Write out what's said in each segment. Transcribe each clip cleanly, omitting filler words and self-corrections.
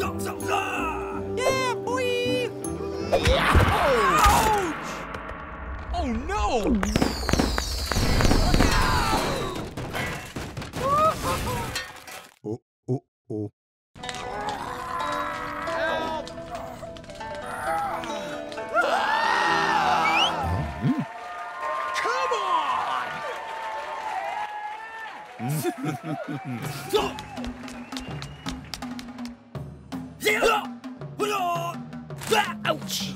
Yeah, boy! Ouch! Oh no! Ouch!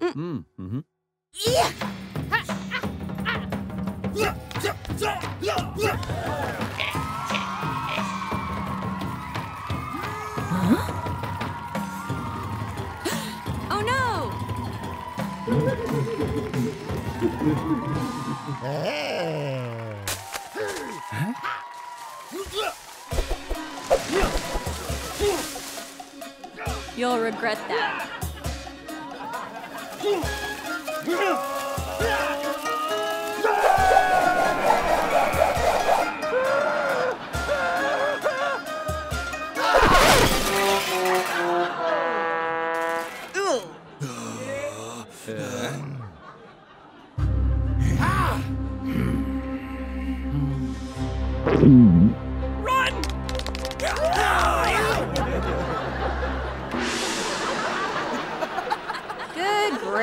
Mm-hmm. Huh? Oh no! Huh? You'll regret that.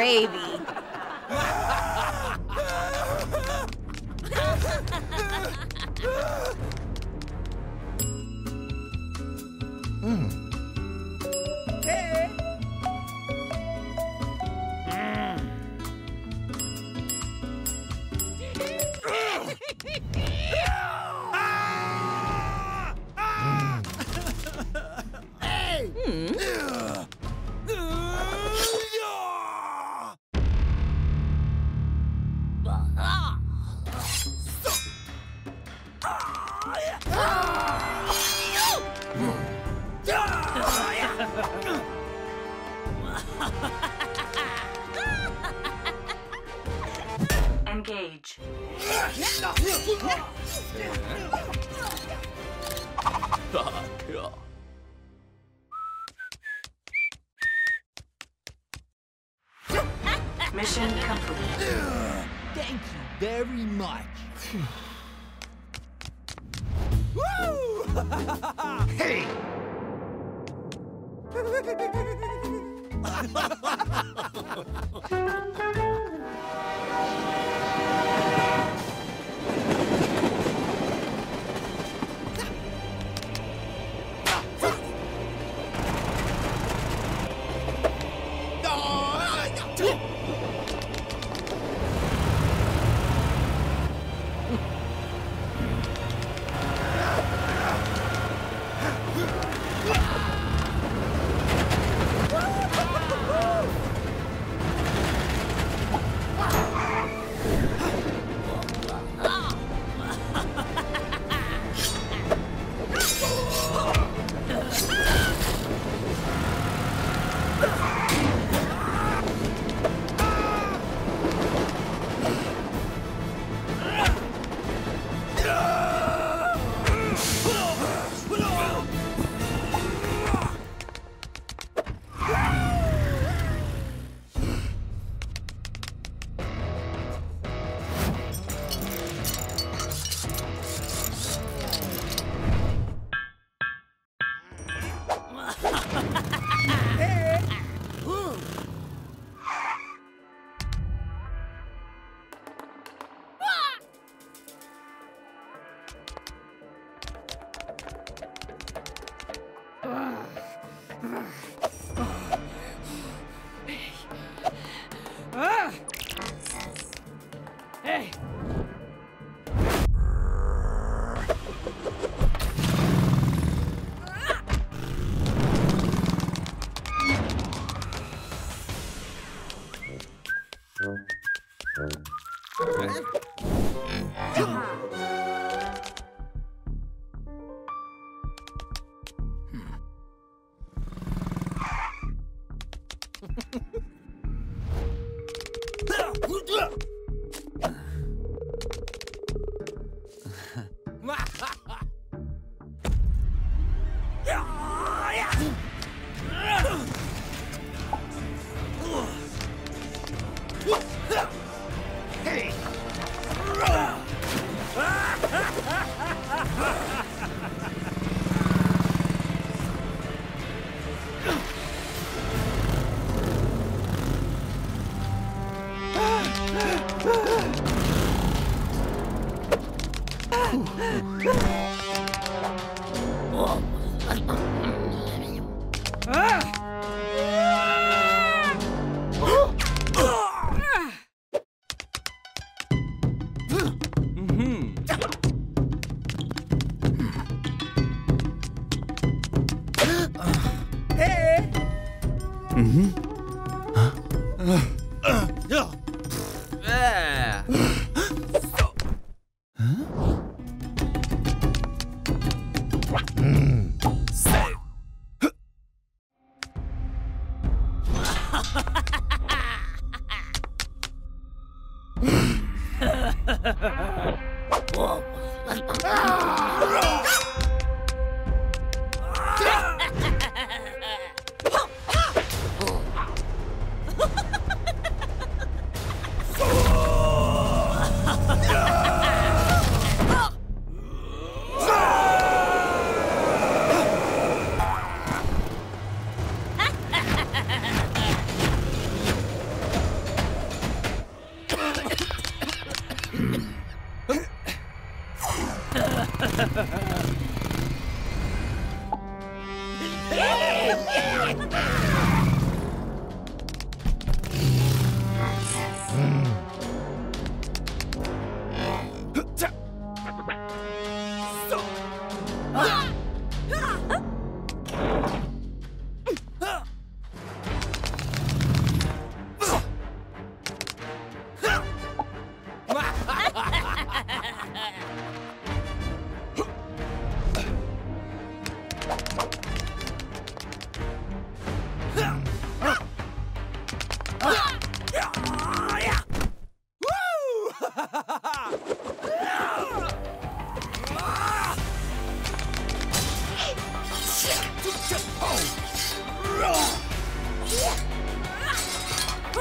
Baby. Hey. Engage. Mission complete. Thank you very much. Woo! Hey!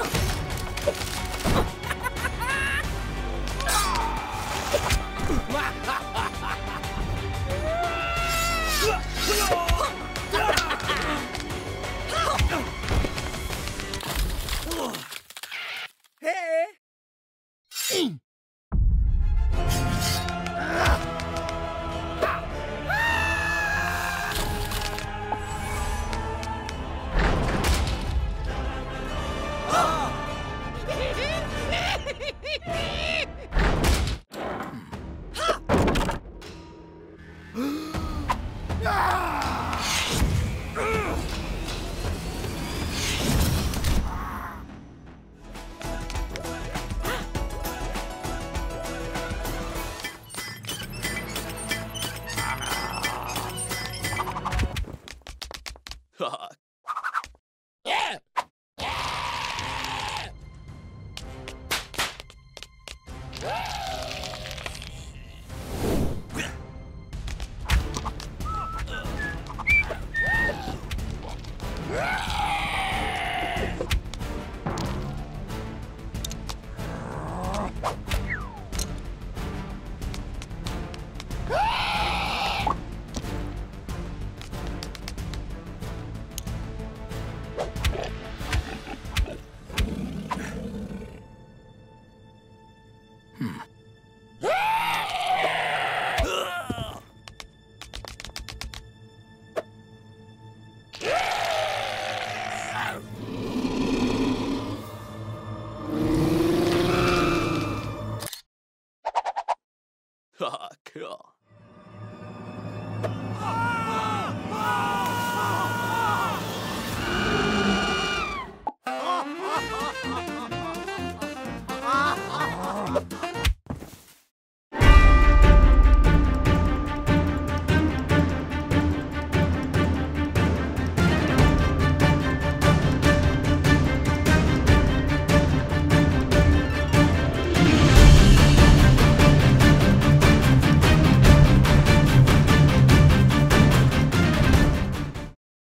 Oh!